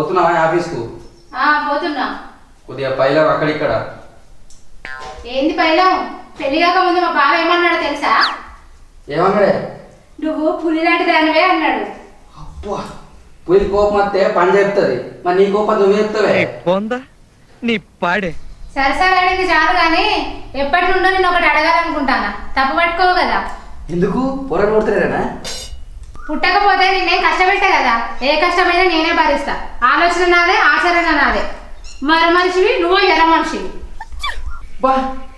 పోతున్నావా ఆఫీస్ కు? ఆ పోతున్నా. కొద్దిగా పైలం అక్కడ ఇక్కడ. ఏంది పైలం? పెళ్ళిగాక ముందు మా బావ ఏమన్నాడో తెలుసా? ఏమన్నాడే? నువ్వు పులి లాంటి దానివే అన్నాడు. అబ్బా పులి కోపం వస్తే పని చేస్తది. మరి నీ కోపం నువ్వు చెప్తావే? పొంద నీ పాడే. సరే సరే అడిగి చాలు కానీ ఎప్పటి నుండో నేను ఒకటి అడగాలనుకుంటానా, తప్పు పట్టుకోవు కదా? ఎందుకు పొరలు కొడుతున్నారేనా? పుట్టకపోతే నేనేం కష్టపెట్టా కదా, ఏ కష్టమైనా నేనే భరిస్తా. ఆలోచన నాదే, ఆచరణ నాదే. మర మనిషివి నువ్వు, ఎర్ర మనిషివి. బా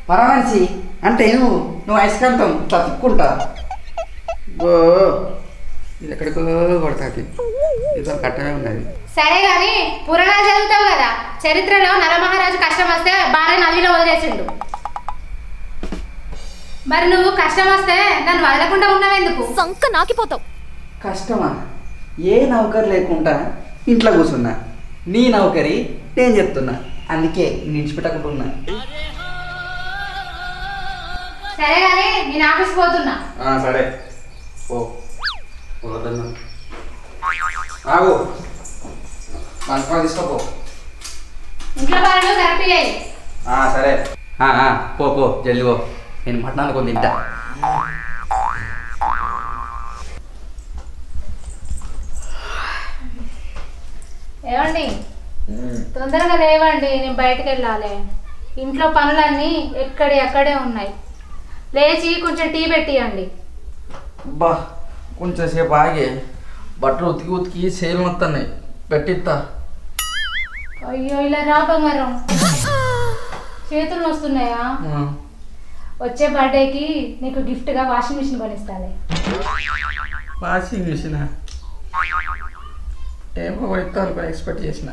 మర మనిషి అంటే నువ్వు అయస్కాంతం తప్పుకుంటా. ఇది ఎక్కడికో కొడతాకి ఇదో కట్టమే ఉన్నది. సరే కానీ పురాణాలు చదువుతావు కదా, చరిత్రలో నరమహారాజు కష్టం వస్తే భార్య నదిలో వదిలేసిండు. మరి నువ్వు కష్టం వస్తే దాన్ని వదలకుండా ఉన్నావెందుకు? సంక నాకిపోతావు. కష్టమా? ఏ నౌకరి లేకుండా ఇంట్లో కూర్చున్నా. నీ నౌకరి నేను చెప్తున్నా, అందుకే నిడిచిపెట్టకుండా. సరే కానీ నేను ఆఫీస్కి పోతున్నా. సరే ఆగు. తీసుకోపో. సరే పో జల్లి పో. నేను మటనాలు కొన్ని తింటా. ఏమండి తొందరగా లేవండి, నేను బయటకు వెళ్ళాలి. ఇంట్లో పనులన్నీ ఎక్కడే అక్కడే ఉన్నాయి. లేచి కొంచెం టీ పెట్టియండి. అబ్బా కొంచెం సేపు ఆగే, బట్టలు ఉతికి ఉతికి సేలు వస్తున్నాయి. పెట్టిస్తా. అయ్యో ఇలా రా బంగారం, చేతులు వస్తున్నాయా? వచ్చే బర్త్డేకి నీకు గిఫ్ట్గా వాషింగ్ మిషన్ కొనిస్తాలే. వాషింగ్ మిషన్ ఏమో ఇస్తాను, ఎక్స్పెక్ట్ చేసిన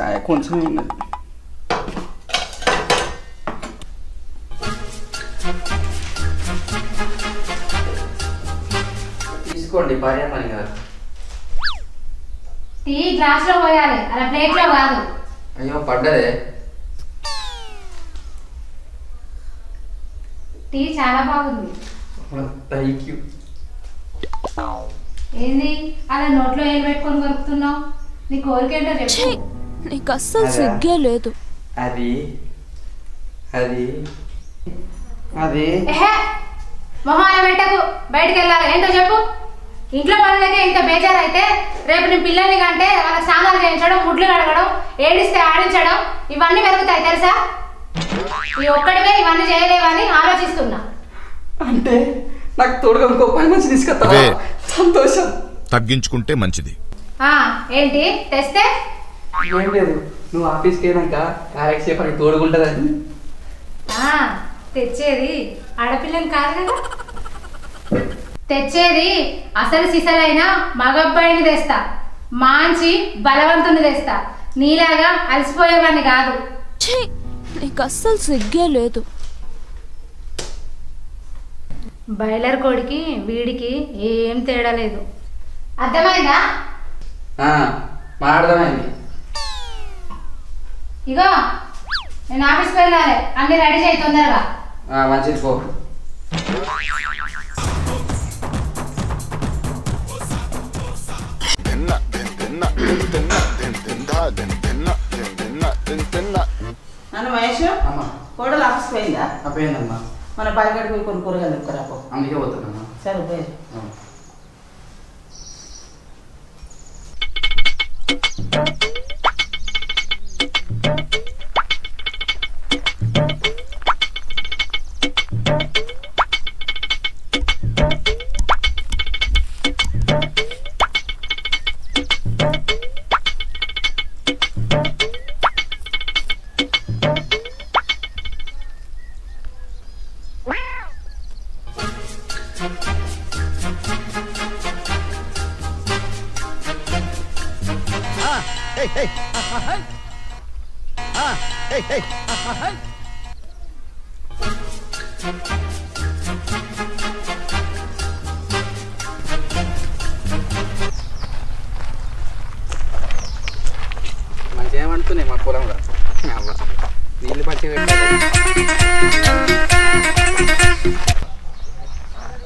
చాయ్ కొంచెం ఉన్నది. తీసుకోండి భార్యామణి గారు. టీ గ్లాస్ లో పోయాలి, అలా ప్లేట్ లో కాదు. అయ్యో పడ్డదే. టీ చాలా బాగుంది. Thank you. ఏంది అలా నోట్లో ఏం పెట్టుకొని కొరుకుతున్నావు? నీ కోరికేంటో చెప్పు. నీకు అస్సలు సిగ్గే లేదు. అది అది అది మొహాల పెట్టకు, బయటకు వెళ్ళాలి. ఏంటో చెప్పు. ఇంట్లో పనులకే ఇంత బేజారు అయితే రేపు నీ పిల్లల్ని కంటే వాళ్ళ స్నానాలు చేయించడం, గుడ్లు కడగడం, ఏడిస్తే ఆడించడం ఇవన్నీ పెరుగుతాయి తెలుసా. ఈ ఒక్కడివే ఇవన్నీ చేయలేవని ఆలోచిస్తున్నా. అంటే నాకు తోడుగా ఇంకో పని మంచి తీసుకొస్తావా? సంతోషం. తగ్గించుకుంటే మంచిది. ఏంటి తెస్తే? ఏం లేదు, నువ్వు ఆఫీస్కి వెళ్ళాక కాలక్షేపానికి తోడుకుంటుందని తెచ్చేది. ఆడపిల్లని కాదు కదా తెచ్చేది, అసలు సిసలైన మగబ్బాయిని తెస్తా, మాంచి బలవంతుని తెస్తా. నీలాగా అలసిపోయేవాడిని కాదు. నీకు అస్సలు సిగ్గే లేదు. బాయిలర్ కోడికి వీడికి ఏం తేడా లేదు, అర్థమైందా? అర్థమైంది. ఇగో నేను ఆఫీస్కి వెళ్ళాలి, అన్ని రెడీ చేయి తొందరగా. మంచిది పో. నన్ను మహేష్ కోడలు ఆఫీస్కి పోయిందా? పోయిందమ్మా. మన పైగడికి పోయి కొన్ని కూరగాయలు దొరకరా పో. అందుకే పోతున్నా. సరే పోయి. మంచిదేమంటున్నాయి మా పొలంలో నీళ్ళు పచ్చి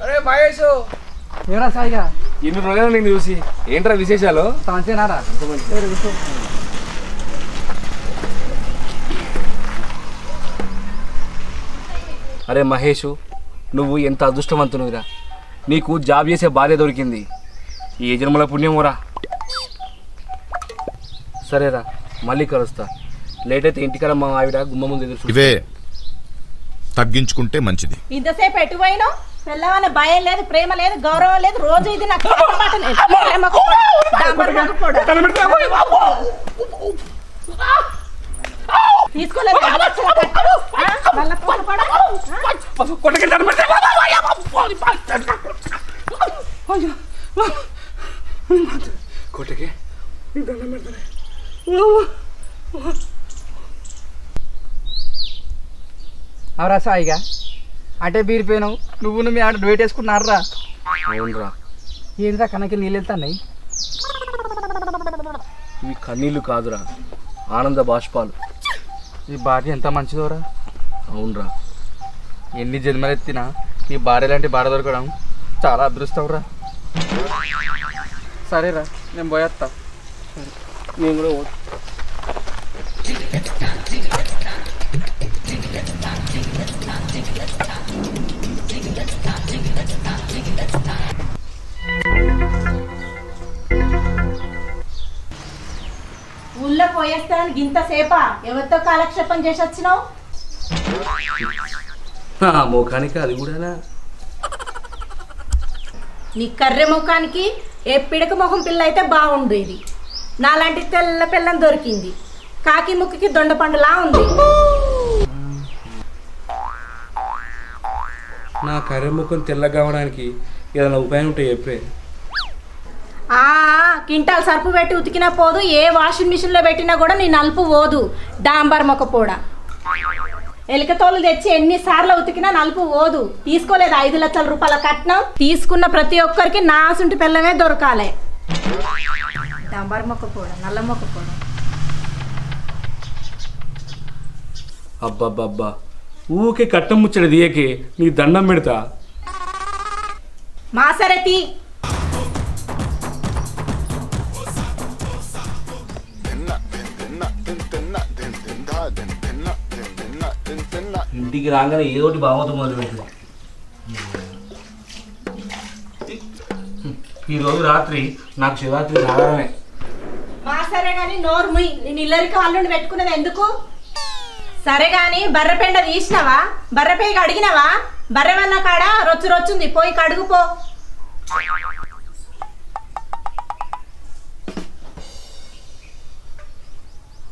అరే మహేష్ ఎవరా సాయిగా ఎన్ని రోజులు నేను చూసి ఏంట్రా విశేషాలు మంచిదేనారా అరే మహేష్ నువ్వు ఎంత అదృష్టవంతునివిరా నీకు జాబ్ చేసే భార్య దొరికింది ఈ జన్మల పుణ్యమోరా సరేరా మళ్ళీ కలుస్తా లేట్ అయితే ఇంటికరా మా ఆవిడ గుమ్మ ముందు ఎదురు చూస్తుంది ఇవే తగ్గించుకుంటే మంచిది ఇంతసేపు ఎటువైనా పెళ్ళామనే భయం లేదు ప్రేమ లేదు గౌరవం లేదు రోజు ఇది నాకు అవరా సాయిగా అంటే బీరిపోయినావు నువ్వు మీ ఆడ వెయిట్ వేసుకున్నారా ఏంద్రా కన్నకి నీళ్ళు వెళ్తాన్నాయి ఇవి కన్నీళ్ళు కాదురా ఆనంద బాష్పాలు ఈ భార్య ఎంత మంచిదోరా అవునరా ఎన్ని జన్మలెత్తినా ఈ భార్య లాంటి భార్య దొరకడం చాలా అదృష్టంరా సరేరా నేను పోయేస్తా నేను కూడా ఊళ్ళో పోయేస్తానికి ఇంతసేపా ఎవరితో కాలక్షేపం చేసి వచ్చినావు ముఖానికి అది కూడా నీ కర్రె ముఖానికి ఏ పిడక ముఖం పిల్ల అయితే బాగుండేది నాలాంటి తెల్ల పిల్లని దొరికింది కాకి ముక్కుకి దొండపండులా ఉంది నా కర్రె ముఖం తెల్లగా అవడానికి ఏదైనా ఉపాయం ఉంటే చెప్పే కింటాల్ సర్పు పెట్టి ఉతికినా పోదు ఏ వాషింగ్ మిషన్లో పెట్టినా కూడా నీ నలుపు పోదు డాంబర్ మొక్కపోడ ఎలికతోలు తెచ్చి ఎన్నిసార్లు ఉతికినా నలుపు పోదు తీసుకోలేదు 5 లక్షల రూపాయల కట్నం తీసుకున్న ప్రతి ఒక్కరికి నా సుంటి పిల్లమే దొరకాలి డాంబర్ మొక్కపోడ నల్ల మొక్కపోడ అబ్బబ్బబ్బా ఊకే కట్నం ముచ్చడి దియకి నీ దండం పెడతా మాసరతి ఇంటికి రాగానే ఏదోటి బాగుంది మొదలు పెట్టింది ఈరోజు రాత్రి నాకు శివరాత్రి సాధారణమే మా సరే కానీ నోర్మి నేను ఇల్లరికి వాళ్ళు పెట్టుకున్నది ఎందుకు సరే కానీ బర్రెపెండ తీసినావా బర్రెపేకి అడిగినావా బర్రెవన్న కాడ రొచ్చు రొచ్చుంది పోయి కడుగుపో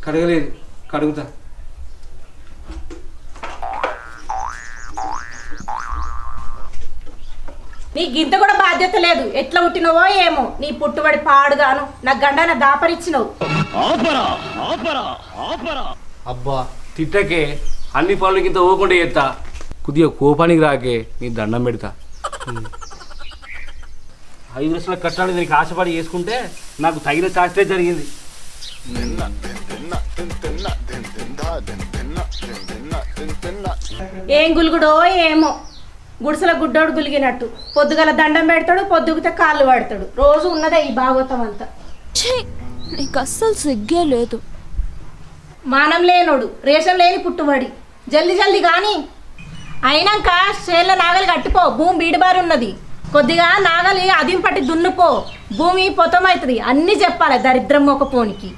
కడగలేదు కడుగుతా నీకు ఇంత కూడా బాధ్యత లేదు ఎట్లా పుట్టినవో ఏమో నీ పుట్టుబడి పాడుగాను నా గండ నా దాపరిచ్చినవు అబ్బా తిట్టకే అన్ని పనులకి ఇంత ఊకుండా చేస్తా కొద్దిగా కోపానికి రాకే నీ దండం పెడతా 5 లక్షల కట్టాలని నీకు ఆశపడి చేసుకుంటే నాకు తగిన శాస్త్రే జరిగింది ఏం గులుగుడో ఏమో గుడిసెల గుడ్డోడు గులిగినట్టు పొద్దుగల దండం పెడతాడు పొద్దుగితే కాళ్ళు పడతాడు రోజు ఉన్నదే ఈ భాగవతం అంతా నీకు అస్సలు సిగ్గే లేదు మానం లేనోడు రేషన్ లేని పుట్టుబడి జల్ది జల్ది కానీ అయినాక చేళ్ళ నాగలి కట్టిపో భూమి బీడిబారి ఉన్నది కొద్దిగా నాగలి అదిం పట్టి దున్నుపో భూమి పొతమవుతుంది అన్నీ చెప్పాలి దరిద్రం ఒక పోనికి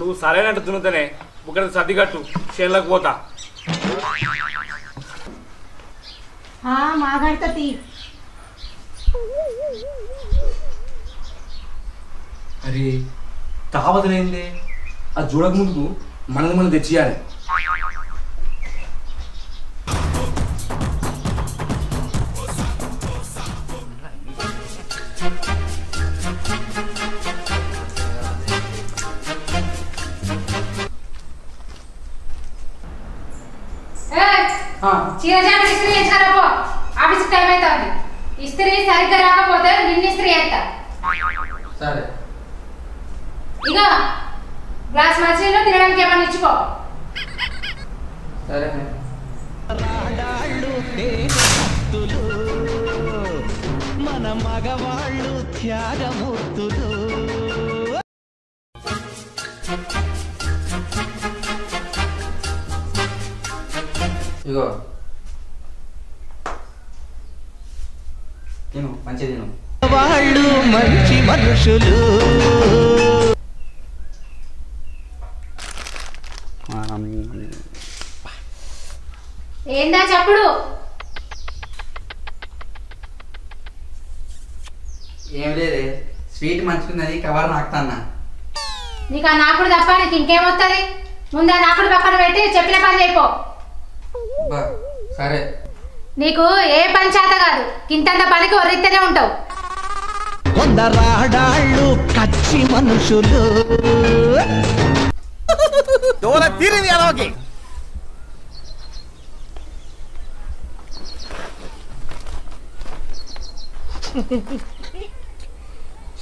నువ్వు సరైనట్టు దున్నుతనే ఒక సర్దిగట్టు చేళ్ళకు పోతా మాగాడుతీ అరే తావతలేందే అది చూడక ముందుకు మనది మనం తెచ్చేయాలి ಇಸ್ತ್ರಿ ಸರಿಕರಾಗ ಹೋದ ನಿನ್ನ ಇಸ್ತ್ರಿ ಅಂತ ಸರಿ ಈಗ ಗ್ಲಾಸ್ ಮಾಚಿನ ತಿರಗಂ ಕೇಮನ್ ಇಚ್ಕೋ ಸರಿ ರಾಡಾಳು ಹೇ ತುಲು ಮನ ಮಗವಾಳು ತ್ಯಾಗ ಮುತ್ತುದು ಈಗ తిను మంచి తిను వాళ్ళు మంచి మనుషులు మనం ఏందా చెప్పుడు ఏం లేదే స్వీట్ మంచుకున్నది కవర్ నాకుతన్న నీకు ఆ నాకుడు తప్ప నీకు ఇంకేం వస్తది ముందు ఆ నాకుడు పక్కన పెట్టి చెప్పిన పని చేయిపో బా సరే నీకు ఏ పంచాయత కాదు కింతంత పనికి ఒరితనే ఉంటావు వందరాడాళ్ళు కచ్చి మనుషులు దోల తీరింది అలవకి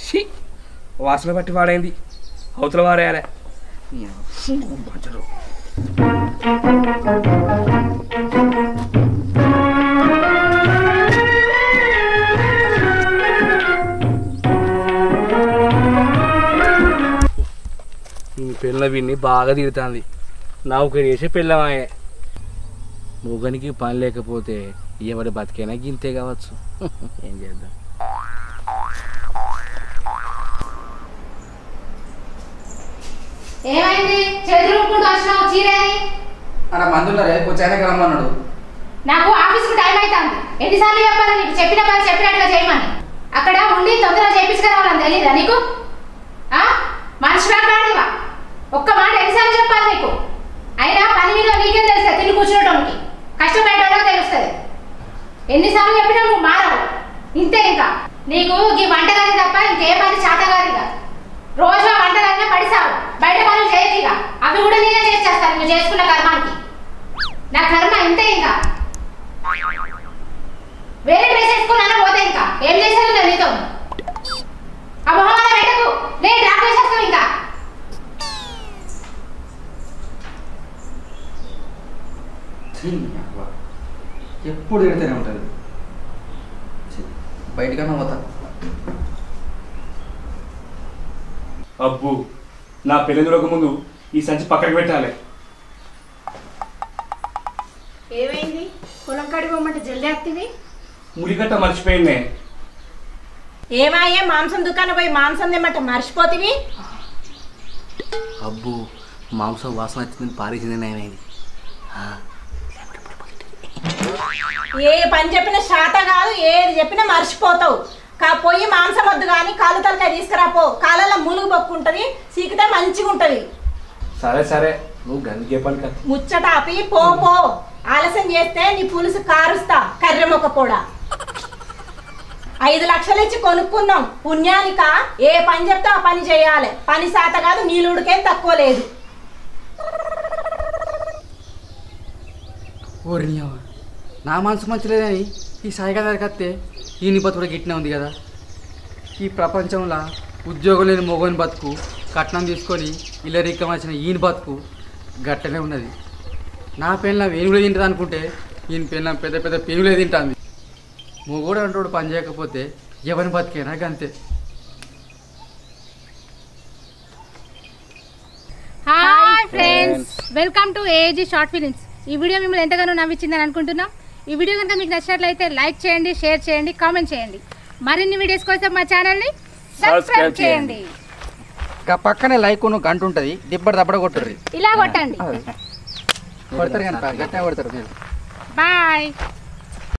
సి వాసన పట్టి వాడైంది అవతల వారేయాలి పిల్ల వీడిని బాగా తిడుతుంది నౌకరి చేసే పిల్లమాయే మొగనికి పని లేకపోతే ఎవరి బతికైనా గింతే కావచ్చు ఏం చేద్దాం ఏమైంది చెదరుకుంటూ వస్తున్నావు చీరేని అలా మందులరే కొచ్చానే రమ్మన్నాడు నాకు ఆఫీస్ కు టైం అవుతుంది ఎన్నిసార్లు చెప్పాలి నీకు చెప్పిన పని చెప్పినట్లుగా చేయమని అక్కడ ఉండి తొందరగా చేయించుకురావాలని తెలియదా నీకు ఆ మనిషి మాట్లాడేవా ఒక్క మాట ఎన్నిసార్లు చెప్పాలి నీకు అయినా పని మీద నీకే తెలుస్తా తిని కూర్చోవడానికి కష్టపడేటో తెలుస్తుంది ఎన్నిసార్లు చెప్పినా నువ్వు మారవు ఇంతే ఇంకా నీకు ఈ వంట కానీ తప్ప ఇంకే పని చేత కాదు ఇక రోజు ఆ వంట కానీ పడిసావు బయట పనులు చేయదు ఇక అవి కూడా నేనే చేసేస్తాను నువ్వు చేసుకున్న కర్మానికి నా కర్మ ఇంతే ఇంకా వేరే డ్రెస్ వేసుకున్నా పోతే ఇంకా ఏం చేశాను నీతో అభవాన పెట్టకు నేను డ్రాప్ చేసేస్తావు ఇంకా ఎప్పుడు తిడితేనే ఉంటుంది బయటకన్నా పోతా అబ్బు నా పెళ్లి దొరక ముందు ఈ సంచి పక్కకి పెట్టాలి ఏమైంది పొలం కడిపోమంటే జల్లేస్తుంది మురిగట్ట మర్చిపోయిందే ఏమయ్యే మాంసం దుకాణం పోయి మాంసం తెమ్మంట మర్చిపోతుంది అబ్బు మాంసం వాసన వచ్చింది పారేసింది ఏమైంది ఏ పని చెప్పిన శాత కాదు ఏది చెప్పినా మర్చిపోతావు పోయి మాంసం వద్దు కానీ కాళ్ళ తలకాయ తీసుకురాపో కాళ్ళలో ములుగు పక్కుంటది సీకితే మంచిగా ఉంటది సరే సరే నువ్వు గంగే పని ముచ్చట ఆపి పో ఆలస్యం చేస్తే నీ పులుసు కారుస్తా కర్రె మొక్క కూడా 5 లక్షలు ఇచ్చి కొనుక్కున్నాం పుణ్యానిక ఏ పని చెప్తే ఆ పని చేయాలి పని శాత కాదు నీళ్ళుడికేం తక్కువ లేదు నా మనసు మంచి లేదని ఈ సాయిగారి కత్తే ఈయన బతుకు గిట్టినా ఉంది కదా ఈ ప్రపంచంలో ఉద్యోగం లేని మొగోని బతుకు కట్నం తీసుకొని ఇల్లరికం వచ్చిన ఈయన బతుకు గట్టనే ఉన్నది నా పెళ్ళం ఏనుగులే తింటుంది అనుకుంటే ఈయన పెళ్ళం పెద్ద పెద్ద పేగులే తింటుంది మొగోడు అంటోడు పని చేయకపోతే ఎవరిని బతికైనా అంతే hi friends welcome to AG short films ఈ వీడియో మిమ్మల్ని ఎంతగానో నవ్వించిందని అనుకుంటున్నాం ఈ వీడియో కనుక మీకు నచ్చినట్లయితే లైక్ చేయండి షేర్ చేయండి కామెంట్ చేయండి మరిన్ని వీడియోస్ కోసం మా ఛానల్ని సబ్స్క్రైబ్ చేయండి ఇంకా పక్కనే లైక్ ఉన్న గంట ఉంటుంది దిబ్బడి దబ్బడ కొట్టండి ఇలా కొట్టండి కొడతారు బాయ్.